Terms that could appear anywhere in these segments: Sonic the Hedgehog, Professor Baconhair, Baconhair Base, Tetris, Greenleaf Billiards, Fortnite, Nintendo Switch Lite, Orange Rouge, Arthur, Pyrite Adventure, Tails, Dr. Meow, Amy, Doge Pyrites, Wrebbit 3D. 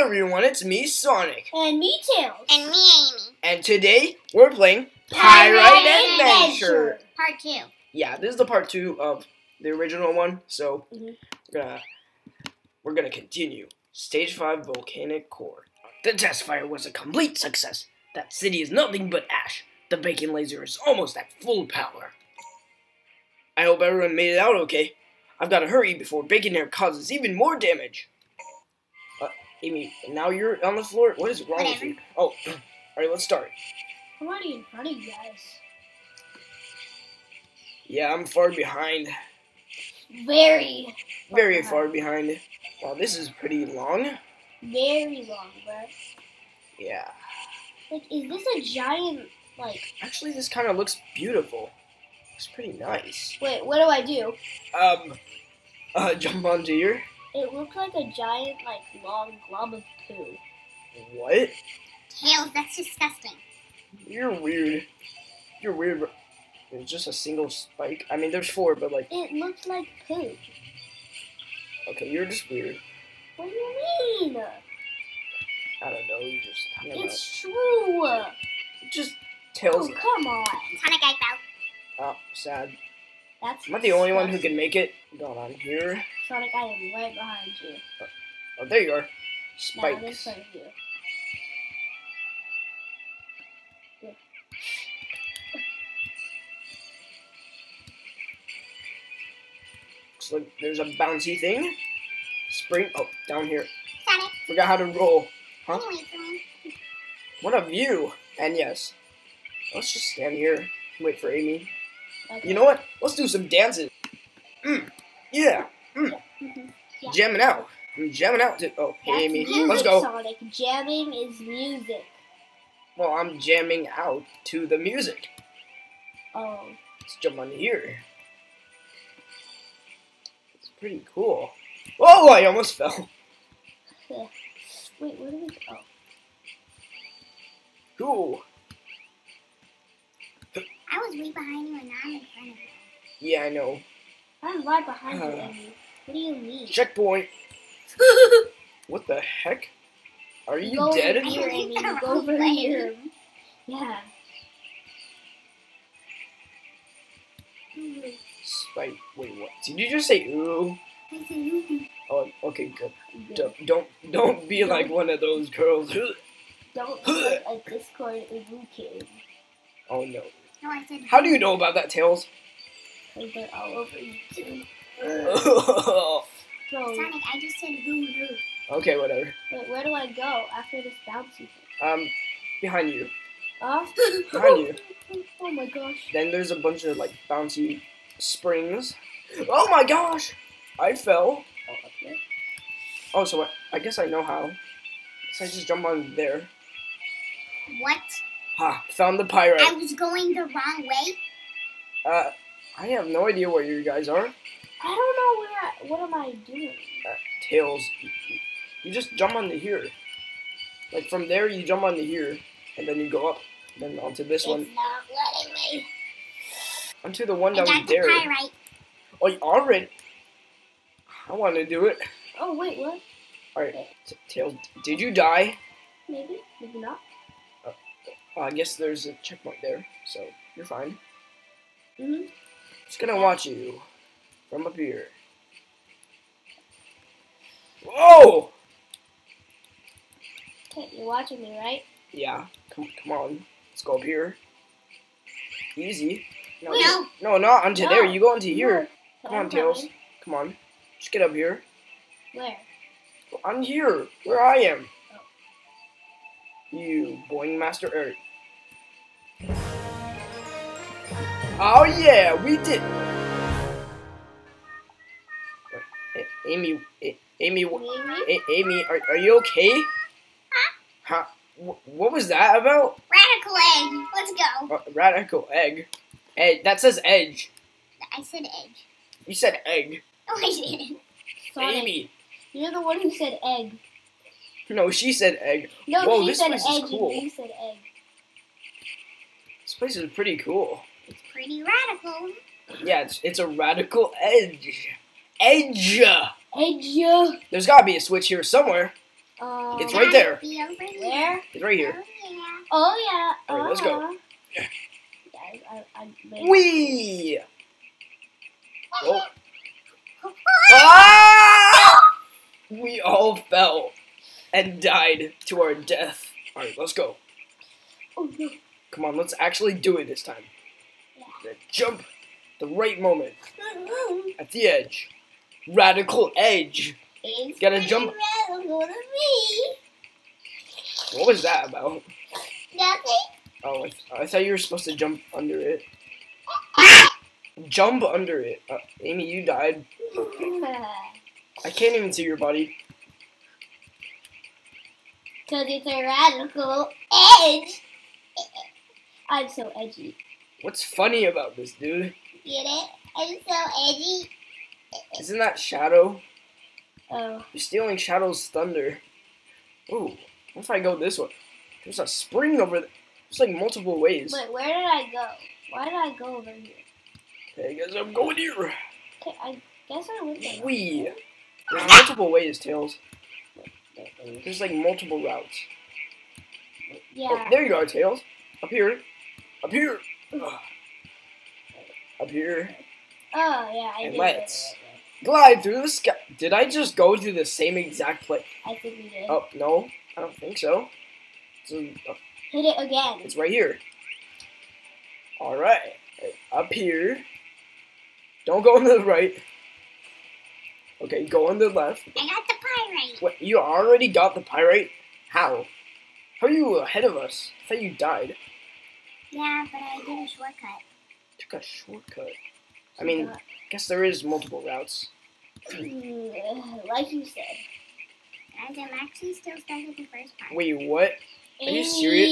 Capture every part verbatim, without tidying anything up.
everyone, it's me, Sonic. And me, Tails. And me, Amy. And today, we're playing Pyrite Adventure. Part two. Yeah, this is the part two of the original one, so mm-hmm. we're gonna we're gonna continue. Stage five Volcanic Core. The test fire was a complete success. That city is nothing but ash. The bacon laser is almost at full power. I hope everyone made it out okay. I've got to hurry before Baconhair causes even more damage. Uh, Amy, now you're on the floor? What is wrong with you? Oh, alright, let's start. I'm already in front of you guys. Yeah, I'm far behind. Very. Very far behind. Wow, this is pretty long. Very long, bro. Yeah. Like, is this a giant, like... Actually, this kind of looks beautiful. It's pretty nice. Wait, what do I do? Um, uh, jump onto your... It looks like a giant, like, long glob of poo. What? Tails, that's disgusting. You're weird. You're weird, bro. There's just a single spike. I mean, there's four, but, like... It looks like poo. Okay, you're just weird. What do you mean? I don't know, you just... It's know. True! Just tells me. Oh, come on. Sonic, I fell. Oh, sad. That's Am I the only one who can make it? Going on here. Sonic, I am right behind you. Oh, oh there you are. Spikes. Now in front of you. Looks like there's a bouncy thing. Spring. Oh, down here. Sonic. Forgot how to roll. Huh? What a view! And yes, let's just stand here and wait for Amy. Okay. You know what? Let's do some dances. Mm. Yeah. Mm. Yeah. Jamming out. I'm jamming out. To oh, hey, Amy. Music, let's go. Sonic. Jamming is music. Well, I'm jamming out to the music. Oh. Let's jump on here. It's pretty cool. Oh, I almost fell. Yeah. Wait, where did we go? Cool. I was way behind you and now I'm in front of you. Yeah, I know. I'm right behind uh, you, Amy. What do you mean? Checkpoint. What the heck? Are you go dead? Over here, Amy. Go over here. Yeah. Spike. Wait, what? Did you just say ooh? I said ooh. Oh, okay, good. Don't, don't, don't be don't, like one of those girls. Don't be like a Discord Ubu kid. Oh, no. No, I said... How do you know about that, Tails? Because they're all over you, too. So, Sonic, I just said who, who. Okay, whatever. Wait, where do I go after this bouncy thing? Um, behind you. Oh? Behind you. Oh, my gosh. Then there's a bunch of, like, bouncy springs. Oh, my gosh! I fell. Up here. Oh, so I, I guess I know how. So I just jump on there. What? Ha! Found the pirate. I was going the wrong way. Uh, I have no idea where you guys are. I don't know where. I, what am I doing? Uh, Tails, you, you just jump onto here. Like from there, you jump onto here, and then you go up, and then onto this it's one. It's not letting me. Onto the one I down there. I got the pirate. Oh, you already. I want to do it. Oh, wait, what? Alright, Tails, did you die? Maybe, maybe not. Uh, well, I guess there's a checkpoint there, so you're fine. Mm-hmm. Just gonna watch you from up here. Whoa! Okay, you're watching me, right? Yeah, come, come on. Let's go up here. Easy. No, no, no not onto no. there. You go onto no. here. Come on, Tails. Come on. Just get up here. Where? Well, I'm here, where I am. Oh. You boing master earth. Oh yeah, we did. Amy, Amy, Amy, Amy are, are you okay? Huh? Huh? What was that about? Radical egg. Let's go. Uh, radical egg. Egg. That says edge. I said edge. You said egg. No, I didn't. Sonic, Amy. You're the one who said egg. No, she said egg. No, Whoa, she this said place egg is cool. You said egg. This place is pretty cool. It's pretty radical. Yeah, it's, it's a radical edge. Edge. Edge. There's got to be a switch here somewhere. Uh, it's right there. Be over here. Where? It's right here. Oh yeah. Oh, yeah. All right, let's go. Yeah, I, I, I Wee. Oh. Ah! We all fell and died to our death. All right, let's go. Oh, no. Come on, let's actually do it this time. Yeah. Jump, the right moment at the edge. Radical edge. It's gotta jump. Radical to me. What was that about? Nothing. Oh, I, th I thought you were supposed to jump under it. Jump under it. Uh, Amy, you died. I can't even see your body. Cause it's a radical edge. I'm so edgy. What's funny about this, dude? Get it? I'm so edgy. Isn't that Shadow? Oh. You're stealing Shadow's thunder. Ooh. What if I go this way? There's a spring over there. There's like multiple ways. Wait, where did I go? Why did I go over here? Okay, I guess I'm going here. Okay, I guess I went there. Wee. There's multiple ways, Tails. There's like multiple routes. Yeah. Oh, there you are, Tails. Up here. Up here. Ugh. Up here. Oh, yeah, I and did. And let's it. glide through the sky. Did I just go through the same exact place? I think we did. Oh, no. I don't think so. It's a, oh. Hit it again. It's right here. Alright. Up here. Don't go on the right. Okay, go on the left. I got the pyrite. What? You already got the pyrite? How? How are you ahead of us? I thought you died. Yeah, but I did a shortcut. Took a shortcut. I mean, I guess there is multiple routes. Like you said. Guys, I'm actually still stuck at the first part. Wait, what? Are you serious?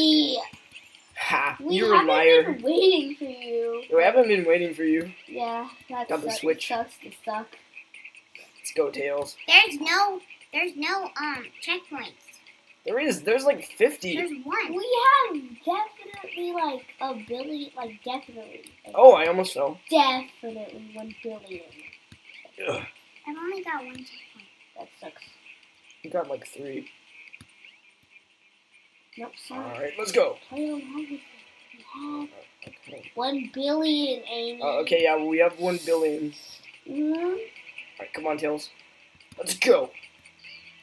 Ha, we you're a liar. We haven't been waiting for you. We haven't been waiting for you. Yeah, that's got the switch. Sucks to suck. Let's go, Tails. There's no, there's no um checkpoints. There is. There's like fifty. There's one. We have definitely like a billion, like definitely. Like oh, I almost fell. Definitely one billion. Ugh. I've only got one checkpoint. That sucks. You got like three. Nope, sorry. All right, let's go. Okay. One billion, Amy. Uh, okay, yeah, we have one billion. Mm-hmm. All right, come on, Tails. Let's go.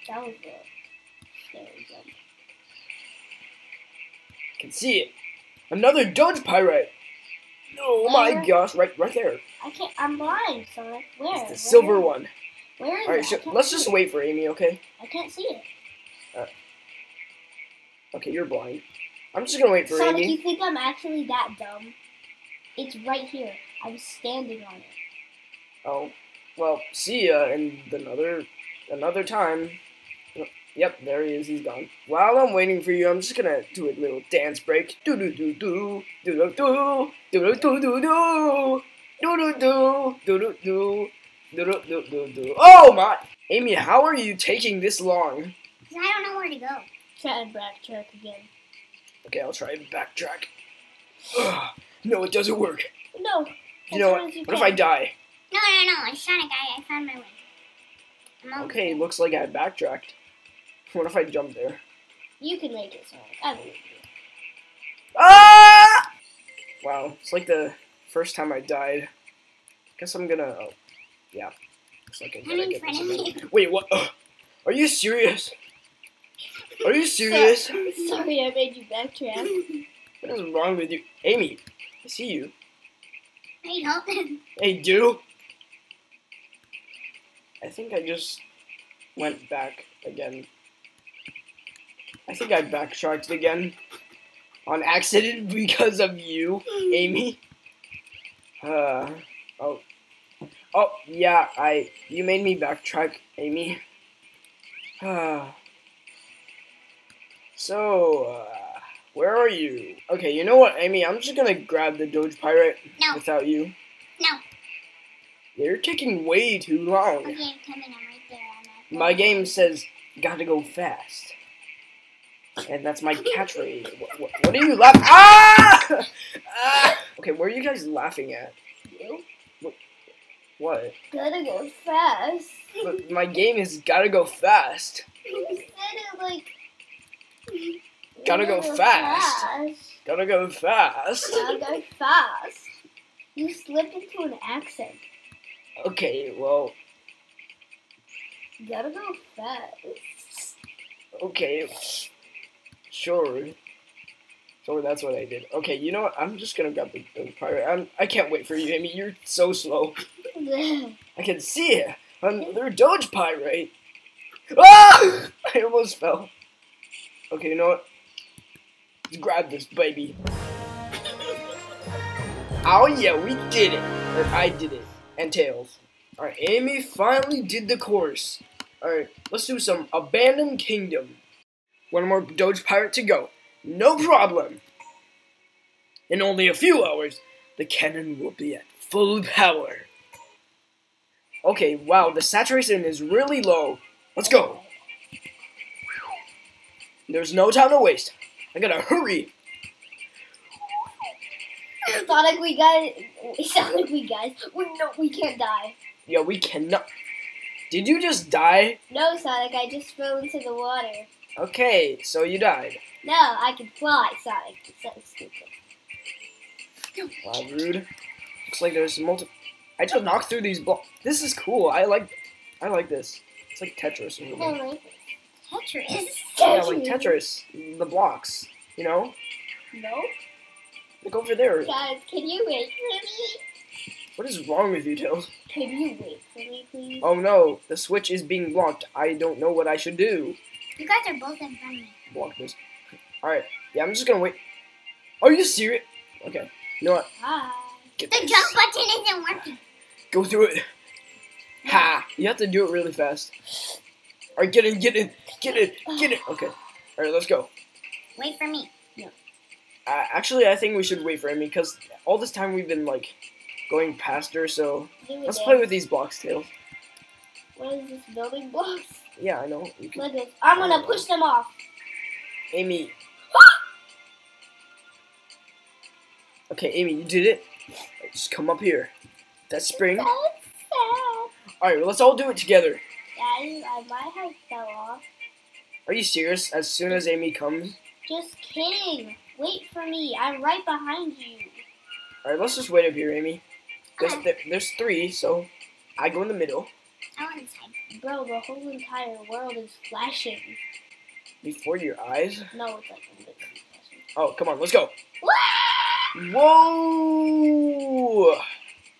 That was good. I can see it. Another Doge Pyrite. Oh Where? my gosh, right right there. I can't, I'm blind, Sonic. Where? It's the Where silver one. Where is Alright, so let's just it. wait for Amy, okay? I can't see it. Alright. Okay, you're blind. I'm just gonna wait for Sonic, Amy. Sonic, you think I'm actually that dumb? It's right here. I was standing on it. Oh. Well, see ya in another, another time. Yep, there he is. He's gone. While I'm waiting for you, I'm just gonna do a little dance break. Do do do do do do do do do do do do do do do do do do do. Oh my! Amy, how are you taking this long? Cause I don't know where to go. Try and backtrack again. Okay, I'll try and backtrack. Ugh, no, it doesn't work. No. You know what? What if I die? No, no, no! I'm Sonic. I, I found my way. I'm okay, okay, looks like I backtracked. What if I jump there? You can make it, Sonic. I believe you. Ah! Wow, it's like the first time I died. Guess I'm gonna. Oh, yeah. Looks like I'm gonna get this. Wait, what? Ugh. Are you serious? Are you serious? Sorry, I made you backtrack. What is wrong with you, Amy? I see you. Hey, help him. Hey, dude. I think I just went back again. I think I backtracked again on accident because of you, Amy. Uh oh, oh yeah, I you made me backtrack, Amy. Uh, so uh, where are you? Okay, you know what, Amy? I'm just gonna grab the Doge Pyrite no. without you. No. You're taking way too long. Okay, I'm coming. I'm right there. I'm My game says gotta go fast. And that's my catchphrase. What, what, what are you laughing? Ah! ah! Okay, where are you guys laughing at? You? What? what? Gotta go fast. But my game is gotta go fast. You said it Gotta go, go fast. fast. Gotta go fast. Gotta go fast. You slipped into an accent. Okay, well. Gotta go fast. Okay. Sure. Sure, that's what I did. Okay, you know what? I'm just gonna grab the, the pirate. I'm, I can't wait for you, Amy. You're so slow. I can see it. I'm, they're Doge Pyrites. Ah! I almost fell. Okay, you know what? Let's grab this baby. Oh yeah, we did it. Or I did it. And Tails. Alright, Amy finally did the course. Alright, let's do some Abandoned Kingdom. One more Doge Pirate to go. No problem. In only a few hours, the cannon will be at full power. Okay, wow, the saturation is really low. Let's go. There's no time to waste. I gotta hurry. Sonic, we guys. Sonic, we guys. We no, we can't die. Yeah, we cannot. Did you just die? No, Sonic. I just fell into the water. Okay, so you died. No, I can fly, Sonic. It's so stupid. Wow, rude. Looks like there's multiple. I just knocked through these blocks. This is cool. I like. I like this. It's like Tetris. Or I like Tetris. Tetris. Yeah, like Tetris. The blocks. You know. No. Look over there. Guys, can you wait for me? What is wrong with you, Tails? Can you wait for me, please? Oh no, the switch is being blocked. I don't know what I should do. You guys are both in front of me. Block this. Alright, yeah, I'm just gonna wait. Are you serious? Okay, you know what? Hi. Get the this. Jump button isn't working. Go through it. No. Ha! You have to do it really fast. Alright, get in, get in, get in, get in. Okay, alright, let's go. Wait for me. Uh, actually, I think we should wait for Amy, because all this time we've been, like, going past her, so let's play with these blocks, Tails. What is this, building blocks? Yeah, I know. You can, Look at, I'm going to push them off. Amy. Okay, Amy, you did it. Right, just come up here. That spring. That's so sad. All right, well, let's all do it together. Yeah, I, my head fell off. Are you serious? As soon as Amy comes? Just kidding. Wait for me. I'm right behind you. Alright, let's just wait up here, Amy. There's, uh, th there's three, so I go in the middle. I want inside. Bro, the whole entire world is flashing. Before your eyes? No, it's like in the flashing. Oh, come on. Let's go. Whoa!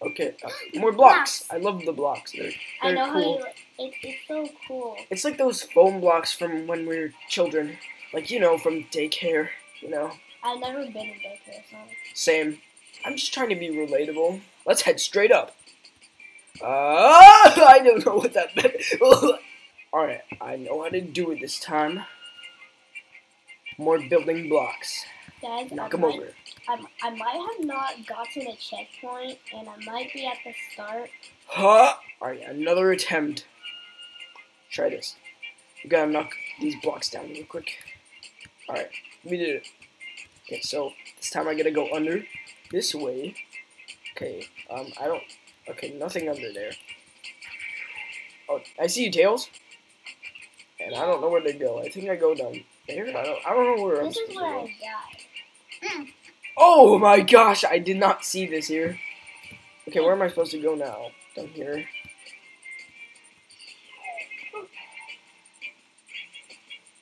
Okay. Uh, more blocks. I love the blocks. They're, they're I know cool. how you... It, it's so cool. It's like those foam blocks from when we were children. Like, you know, from daycare. You know. I've never been in daycare, so. Same. I'm just trying to be relatable. Let's head straight up. Uh, I don't know what that meant. Alright, I know how to do it this time. More building blocks. Guys, Knock I them might, over. I, I might have not gotten a checkpoint, and I might be at the start. Huh? Alright, another attempt. Try this. We gotta knock these blocks down real quick. Alright, we did it. Okay, so this time I gotta go under this way. Okay, um, I don't. Okay, nothing under there. Oh, I see you, Tails. And I don't know where to go. I think I go down there. I don't. I don't know where I'm supposed to go. This is where I died. Oh my gosh! I did not see this here. Okay, where am I supposed to go now? Down here.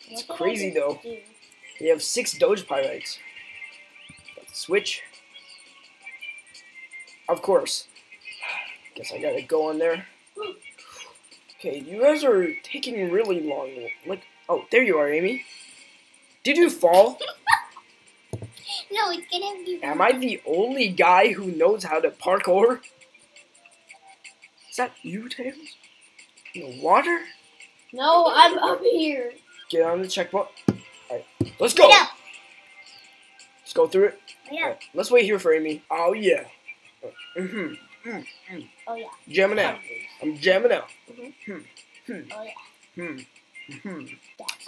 It's crazy though. We have six Doge Pyrites. Switch. Of course. Guess I gotta go on there. Okay, you guys are taking really long. Like, oh, there you are, Amy. Did you fall? No, it's gonna be. Am I the only guy who knows how to parkour? Is that you, Tails? In the water? No, I'm up here. Get on the checkpoint. Alright, let's go! Yeah. Let's go through it. Yeah. Right, let's wait here for Amy. Oh, yeah. Mm-hmm. Mm-hmm. Oh, yeah. Jamming out. I'm jamming out. Mm-hmm. Hmm. Oh, yeah. Hmm. Hmm.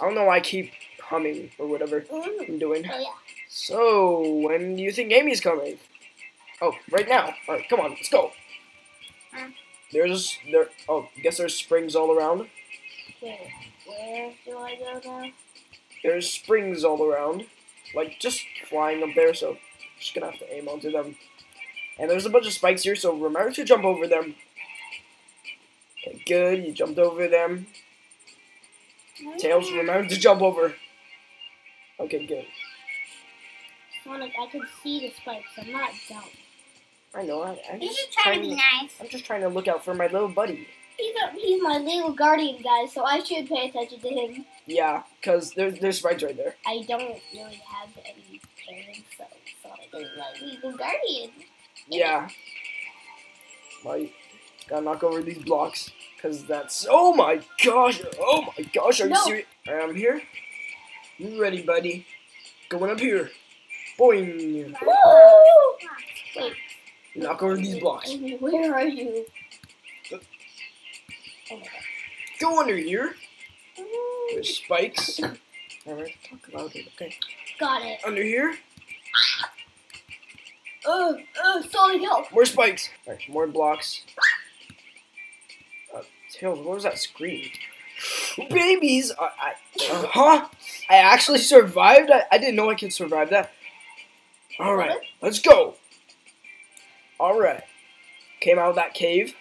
I don't know why I keep humming or whatever mm-hmm. I'm doing. Oh, yeah. So, when do you think Amy's coming? Oh, right now. Alright, come on. Let's go. Uh, there's, there, oh, I guess there's springs all around. Wait, where do I go now? There's springs all around, like just flying up there, so just gonna have to aim onto them. And there's a bunch of spikes here, so remember to jump over them. Okay, good, you jumped over them. Okay. Tails, remember to jump over. Okay, good. Sonic, I can see the spikes, I'm not dumb. I know, I, I'm he's just trying, trying to be nice. I'm just trying to look out for my little buddy. He's, a, he's my little guardian, guys, so I should pay attention to him. Yeah, because there, there's spikes right there. I don't really have any parents, so Sonic is my legal guardian. Yeah. Right. Gotta knock over these blocks, because that's... Oh my gosh! Oh my gosh, are no. you serious? Alright, I'm here. You ready, buddy? Going up here. Boing! Woo! Wait. Knock over these blocks. Where are you? Oh my God. Go under here. There's spikes. Alright, talk about it, okay. Got it. Under here. Oh, oh, Sonic, help! More spikes. Alright, more blocks. Uh, Tails, what was that scream? Babies! Uh, I, uh, huh? I actually survived? I, I didn't know I could survive that. Alright, let's go. Alright. Came out of that cave.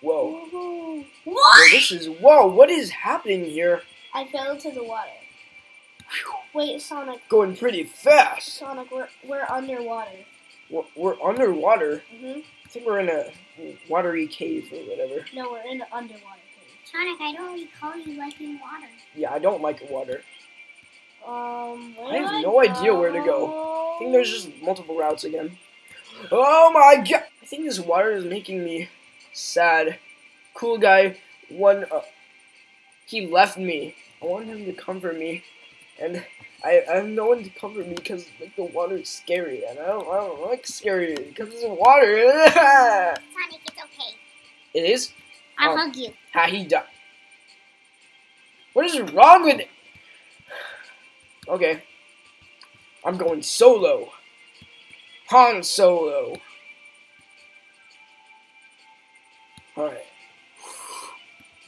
Whoa. Whoa. What? Whoa, this is, whoa, what is happening here? I fell into the water. Wait, Sonic. Going pretty fast. Sonic, we're, we're underwater. We're, we're underwater? Mm-hmm. I think we're in a watery cave or whatever. No, we're in an underwater cave. Sonic, I don't recall you liking water. Yeah, I don't like water. Um, I have I no go? idea where to go. I think there's just multiple routes again. Oh my god! I think this water is making me sad. Cool guy, one up. He left me. I wanted him to comfort me. And I, I have no one to comfort me because like the water is scary, and I don't I don't like scary because it's water. Sonic, it's okay. It is. I'll um, hug you. Ha, he died. What is wrong with it? Okay, I'm going solo. Han Solo. All right.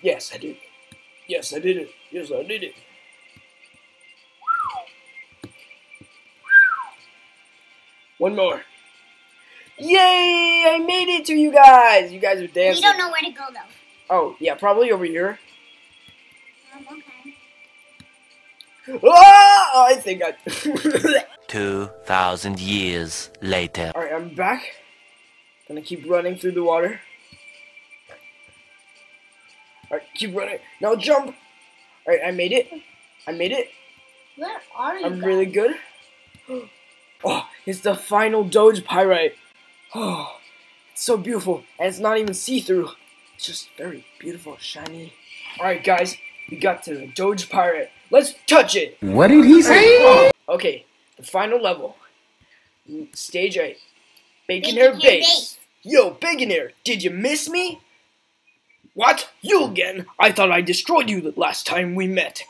Yes, I did. Yes, I did it. Yes, I did it. One more. Yay! I made it to you guys! You guys are dancing. We don't know where to go, though. Oh, yeah, probably over here. Um, okay. Oh, I think I... two thousand years later. Alright, I'm back. Gonna keep running through the water. Alright, keep running. Now jump! Alright, I made it. I made it. Where are you I'm guys? really good. Oh, it's the final Doge Pyrite. Oh, it's so beautiful, and it's not even see-through. It's just very beautiful, shiny. All right, guys, we got to the Doge Pyrite. Let's touch it. What did he say? Oh, okay, the final level, stage eight, Baconhair Base. Yo, Baconhair, did you miss me? What? You again? I thought I destroyed you the last time we met.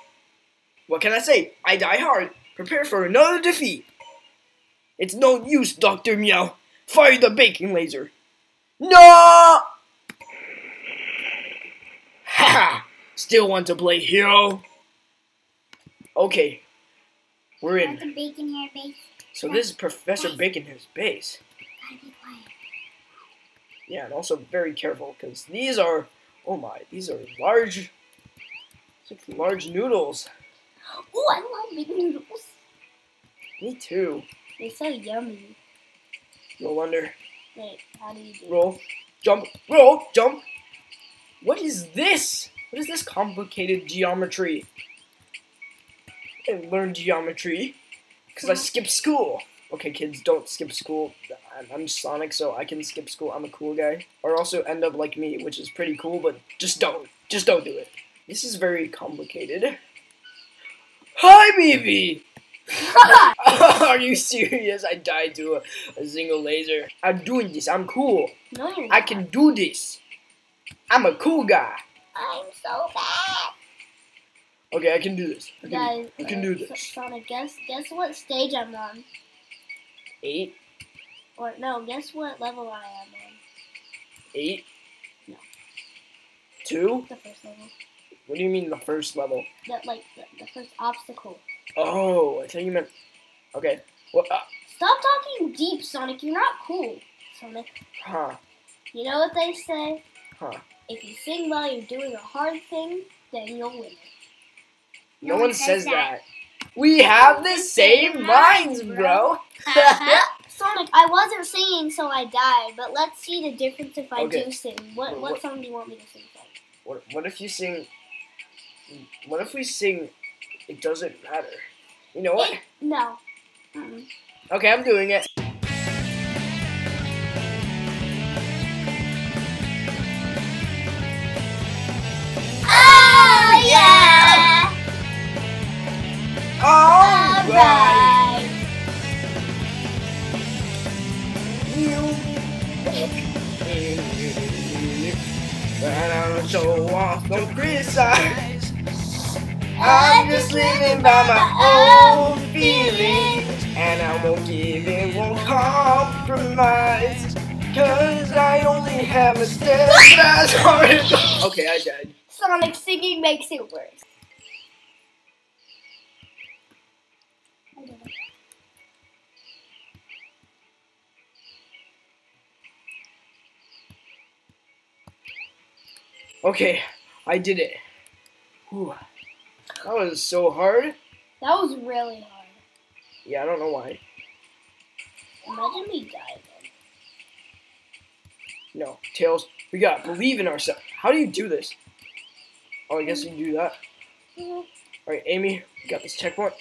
What can I say? I die hard. Prepare for another defeat. It's no use, Doctor Meow. Fire the baking laser. No! Haha! Still want to play hero? Okay, we're in. That's a Baconhair base. So this is Professor Baconhair's base. Gotta be quiet. Yeah, and also very careful because these are, oh my, these are large, large noodles. Oh, I love big noodles. Me too. They're so yummy. Roll under. Wait, how do you do Roll, this? jump, roll, jump. What is this? What is this complicated geometry? I didn't learn geometry because I skipped school. Okay, kids, don't skip school. I'm, I'm Sonic, so I can skip school. I'm a cool guy. Or also end up like me, which is pretty cool, but just don't. Just don't do it. This is very complicated. Hi, baby! Are you serious? I died to a, a single laser. I'm doing this. I'm cool. No, you're not. I can do this. I'm a cool guy. I'm so bad. Okay, I can do this. I can, Guys, I can uh, do this. Sonic, guess, guess what stage I'm on. Eight? Or no, guess what level I am on. Eight? No. Two? The first level. What do you mean the first level? The, like, the, the first obstacle. Oh, I thought you meant... Okay. Well, uh... Stop talking deep, Sonic. You're not cool, Sonic. Huh. You know what they say? Huh. If you sing while you're doing a hard thing, then you'll win. No, no one, one says, says that. that. We have the same minds, bro. Sonic, I wasn't singing, so I died. But let's see the difference if I okay. do sing. What, what what song do you want me to sing? Like? What what if you sing? What if we sing? It doesn't matter. You know what? It, no. Mm-mm. Okay, I'm doing it. All right. You and I don't show off, don't criticize. I'm just living by my own feelings, and I won't give in, won't compromise, cause I only have mistakes. That's hard. Okay, I died. Sonic, singing makes it worse. Okay, I did it. Whew. That was so hard. That was really hard. Yeah, I don't know why. Imagine we died then. No, Tails, we gotta believe in ourselves. How do you do this? Oh, I guess you can do that. Yeah. Alright, Amy, we got this checkpoint.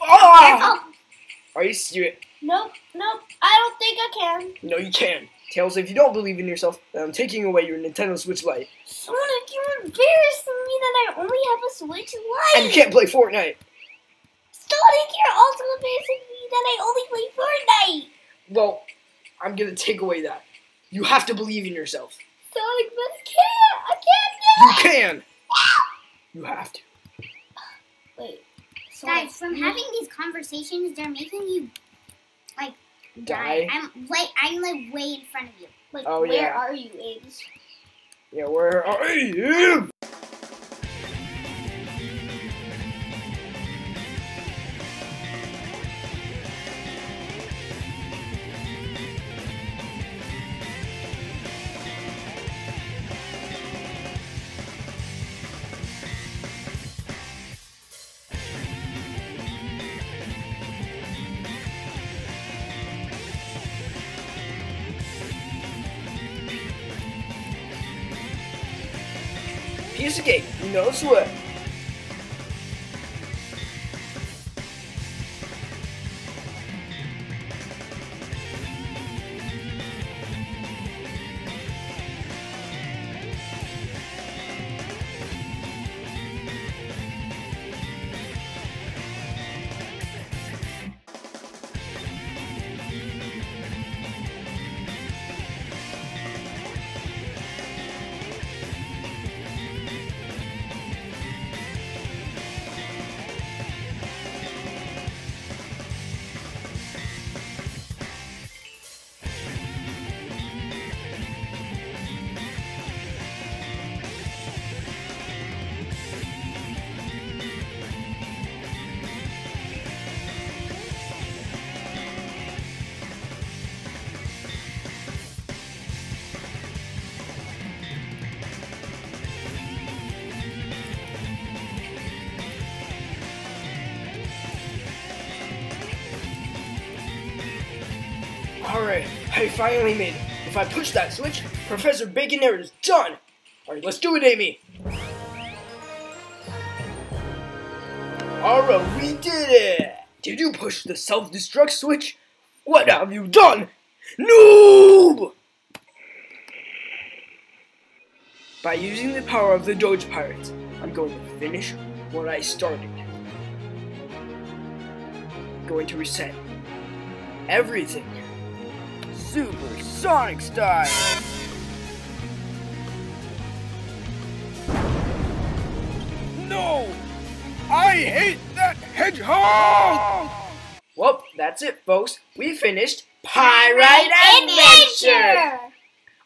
Oh! Are you serious? Nope, nope. I don't think I can. No, you can. Tails, if you don't believe in yourself, then I'm taking away your Nintendo Switch Lite. Sonic, you're embarrassing me that I only have a Switch Lite. And you can't play Fortnite. Sonic, you're also embarrassing me that I only play Fortnite. Well, I'm gonna take away that. You have to believe in yourself. Sonic, but I can't. I can't do it. You can. Yeah. You have to. Wait. Guys, from having these conversations, they're making you like die. die. I'm like, I'm like way in front of you. Like, oh, where yeah. are you, Ames? Yeah, where are you? Piece of cake, who knows what? Alright, I finally made it. If I push that switch, Professor Baconhair is done! Alright, let's do it, Amy! Alright, we did it! Did you push the self-destruct switch? What have you done? Noob! By using the power of the Doge Pyrites, I'm going to finish what I started. I'm going to reset everything. Super Sonic style! No! I hate that hedgehog! Well, that's it, folks. We finished Pyrite Adventure!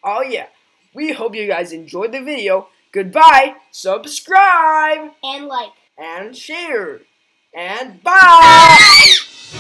Oh yeah, we hope you guys enjoyed the video. Goodbye. Subscribe. And like. And share. And bye.